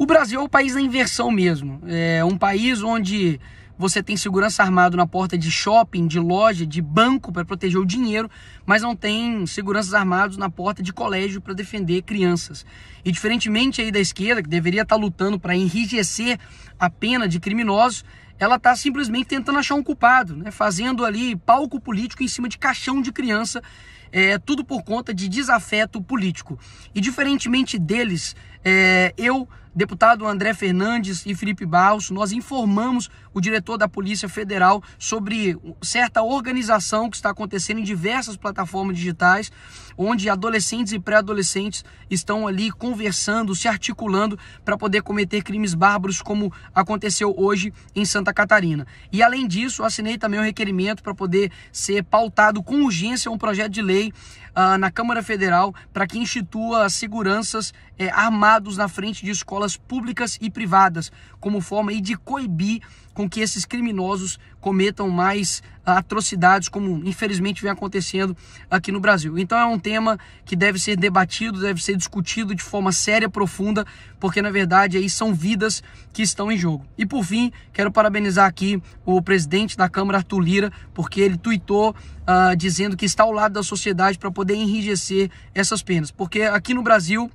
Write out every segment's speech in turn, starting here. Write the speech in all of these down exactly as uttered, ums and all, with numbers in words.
O Brasil é o país da inversão mesmo. É um país onde você tem segurança armado na porta de shopping, de loja, de banco para proteger o dinheiro, mas não tem seguranças armados na porta de colégio para defender crianças. E diferentemente aí da esquerda, que deveria estar lutando para enrijecer a pena de criminosos, ela está simplesmente tentando achar um culpado, né? Fazendo ali palco político em cima de caixão de criança, é, tudo por conta de desafeto político. E diferentemente deles, é, eu, deputado André Fernandes e Felipe Barros, nós informamos o diretor da Polícia Federal sobre certa organização que está acontecendo em diversas plataformas digitais, onde adolescentes e pré-adolescentes estão ali conversando, se articulando para poder cometer crimes bárbaros, como aconteceu hoje em Santa Catarina. E além disso, assinei também um requerimento para poder ser pautado com urgência um projeto de lei uh, na Câmara Federal para que institua seguranças eh, armados na frente de escolas públicas e privadas, como forma aí de coibir com que esses criminosos cometam mais atrocidades, como infelizmente vem acontecendo aqui no Brasil. Então é um tema que deve ser debatido, deve ser discutido de forma séria, profunda, porque na verdade aí são vidas que estão em jogo. E por fim, quero parabenizar aqui o presidente da Câmara, Arthur Lira, porque ele tuitou uh, dizendo que está ao lado da sociedade para poder enrijecer essas penas, porque aqui no Brasil,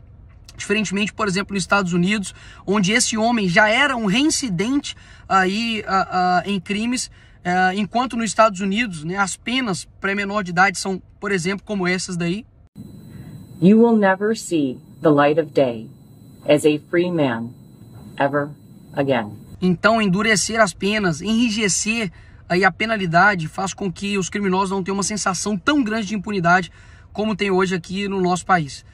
diferentemente, por exemplo, nos Estados Unidos, onde esse homem já era um reincidente aí, uh, uh, em crimes, uh, enquanto nos Estados Unidos, né, as penas para menor de idade são, por exemplo, como essas daí. You will never see the light of day as a free man ever again. Então, endurecer as penas, enrijecer aí a penalidade faz com que os criminosos não tenham uma sensação tão grande de impunidade como tem hoje aqui no nosso país.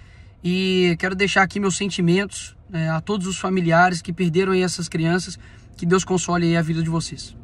E quero deixar aqui meus sentimentos, né, a todos os familiares que perderam aí essas crianças. Que Deus console aí a vida de vocês.